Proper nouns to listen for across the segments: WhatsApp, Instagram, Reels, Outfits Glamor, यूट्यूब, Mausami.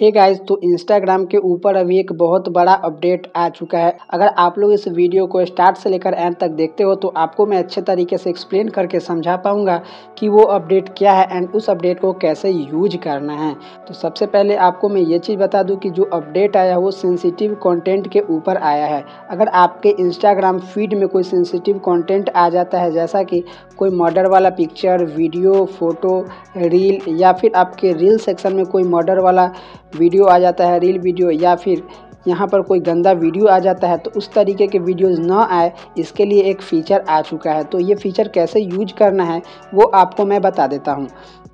Hey guys, तो Instagram के ऊपर अभी एक बहुत बड़ा अपडेट आ चुका है। अगर आप लोग इस वीडियो को स्टार्ट से लेकर एंड तक देखते हो तो आपको मैं अच्छे तरीके से एक्सप्लेन करके समझा पाऊंगा कि वो अपडेट क्या है एंड उस अपडेट को कैसे यूज करना है। तो सबसे पहले आपको मैं ये चीज़ बता दूं कि जो अपडेट आया वो सेंसिटिव कॉन्टेंट के ऊपर आया है। अगर आपके इंस्टाग्राम फीड में कोई सेंसिटिव कॉन्टेंट आ जाता है, जैसा कि कोई मर्डर वाला पिक्चर, वीडियो, फोटो, रील, या फिर आपके रील सेक्शन में कोई मर्डर वाला वीडियो आ जाता है, रील वीडियो, या फिर यहाँ पर कोई गंदा वीडियो आ जाता है, तो उस तरीके के वीडियोस ना आए इसके लिए एक फ़ीचर आ चुका है। तो ये फ़ीचर कैसे यूज करना है वो आपको मैं बता देता हूँ।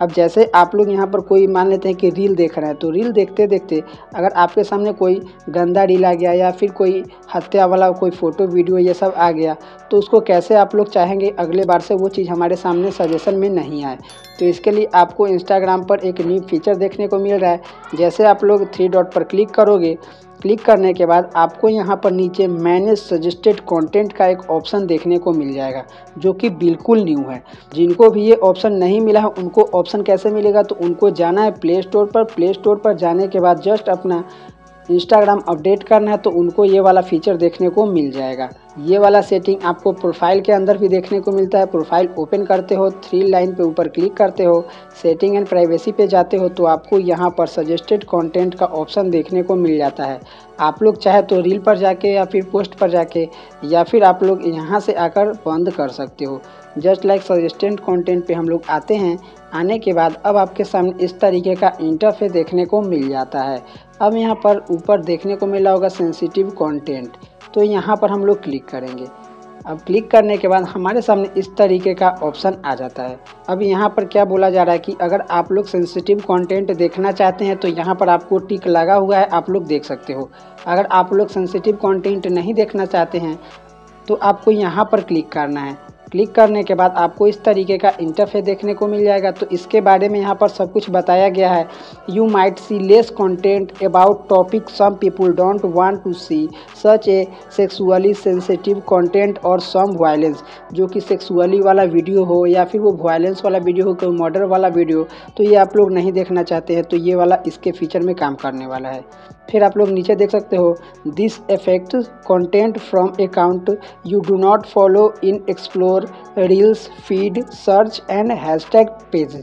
अब जैसे आप लोग यहाँ पर कोई मान लेते हैं कि रील देख रहे हैं, तो रील देखते देखते अगर आपके सामने कोई गंदा रील आ गया या फिर कोई हत्या वाला कोई फ़ोटो वीडियो ये सब आ गया, तो उसको कैसे आप लोग चाहेंगे अगले बार से वो चीज़ हमारे सामने सजेशन में नहीं आए। तो इसके लिए आपको इंस्टाग्राम पर एक न्यू फीचर देखने को मिल रहा है। जैसे आप लोग 3 डॉट पर क्लिक करोगे, क्लिक करने के बाद आपको यहाँ पर नीचे मैनेज सजेस्टेड कंटेंट का एक ऑप्शन देखने को मिल जाएगा, जो कि बिल्कुल न्यू है। जिनको भी ये ऑप्शन नहीं मिला है उनको ऑप्शन कैसे मिलेगा, तो उनको जाना है प्ले स्टोर पर। प्ले स्टोर पर जाने के बाद जस्ट अपना इंस्टाग्राम अपडेट करना है, तो उनको ये वाला फीचर देखने को मिल जाएगा। ये वाला सेटिंग आपको प्रोफाइल के अंदर भी देखने को मिलता है। प्रोफाइल ओपन करते हो, 3 लाइन पे ऊपर क्लिक करते हो, सेटिंग एंड प्राइवेसी पे जाते हो, तो आपको यहाँ पर सजेस्टेड कंटेंट का ऑप्शन देखने को मिल जाता है। आप लोग चाहे तो रील पर जाके या फिर पोस्ट पर जाके या फिर आप लोग यहाँ से आकर बंद कर सकते हो। जस्ट लाइक सजेस्टेड कंटेंट पे हम लोग आते हैं। आने के बाद अब आपके सामने इस तरीके का इंटरफेस देखने को मिल जाता है। अब यहाँ पर ऊपर देखने को मिला होगा सेंसिटिव कंटेंट, तो यहाँ पर हम लोग क्लिक करेंगे। अब क्लिक करने के बाद हमारे सामने इस तरीके का ऑप्शन आ जाता है। अब यहाँ पर क्या बोला जा रहा है कि अगर आप लोग सेंसिटिव कंटेंट देखना चाहते हैं तो यहाँ पर आपको टिक लगा हुआ है, आप लोग देख सकते हो। अगर आप लोग सेंसिटिव कंटेंट नहीं देखना चाहते हैं तो आपको यहाँ पर क्लिक करना है। क्लिक करने के बाद आपको इस तरीके का इंटरफेस देखने को मिल जाएगा। तो इसके बारे में यहाँ पर सब कुछ बताया गया है। You might see less content about topic some people don't want to see such a sexually sensitive content और सम वायलेंस, जो कि सेक्सुअली वाला वीडियो हो या फिर वो वायलेंस वाला वीडियो हो, कोई मर्डर वाला वीडियो, तो ये आप लोग नहीं देखना चाहते हैं, तो ये वाला इसके फीचर में काम करने वाला है। फिर आप लोग नीचे देख सकते हो, this affect content from account you do not follow in explore reels feed search and hashtag page.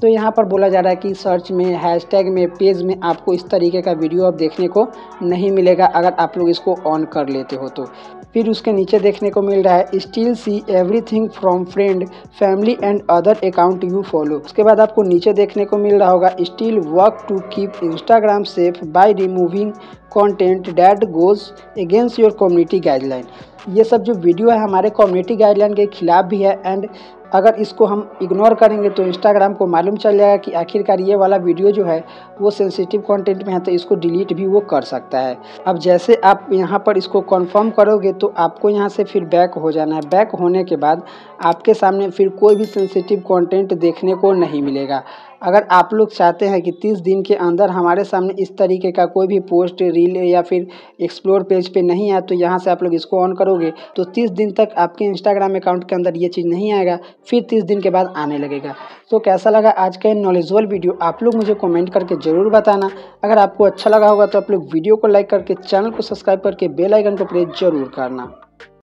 तो यहाँ पर बोला जा रहा है कि सर्च में, हैशटैग में, पेज में आपको इस तरीके का वीडियो अब देखने को नहीं मिलेगा अगर आप लोग इसको ऑन कर लेते हो तो। फिर उसके नीचे देखने को मिल रहा है still see everything from friend family and other account you follow. उसके बाद आपको नीचे देखने को मिल रहा होगा still work to keep Instagram safe by removing content that goes against your community guideline. ये सब जो वीडियो है हमारे कम्युनिटी गाइडलाइन के खिलाफ भी है एंड अगर इसको हम इग्नोर करेंगे तो इंस्टाग्राम को मालूम चल जाएगा कि आखिरकार ये वाला वीडियो जो है वो सेंसिटिव कंटेंट में है, तो इसको डिलीट भी वो कर सकता है। अब जैसे आप यहाँ पर इसको कंफर्म करोगे तो आपको यहाँ से फिर बैक हो जाना है। बैक होने के बाद आपके सामने फिर कोई भी सेंसिटिव कंटेंट देखने को नहीं मिलेगा। अगर आप लोग चाहते हैं कि 30 दिन के अंदर हमारे सामने इस तरीके का कोई भी पोस्ट, रील या फिर एक्सप्लोर पेज पे नहीं आया, तो यहाँ से आप लोग इसको ऑन करोगे तो 30 दिन तक आपके इंस्टाग्राम अकाउंट के अंदर ये चीज़ नहीं आएगा, फिर 30 दिन के बाद आने लगेगा। तो कैसा लगा आज का नॉलेजेबल वीडियो, आप लोग मुझे कमेंट करके ज़रूर बताना। अगर आपको अच्छा लगा होगा तो आप लोग वीडियो को लाइक करके, चैनल को सब्सक्राइब करके बेल आइकन को प्रेस ज़रूर करना।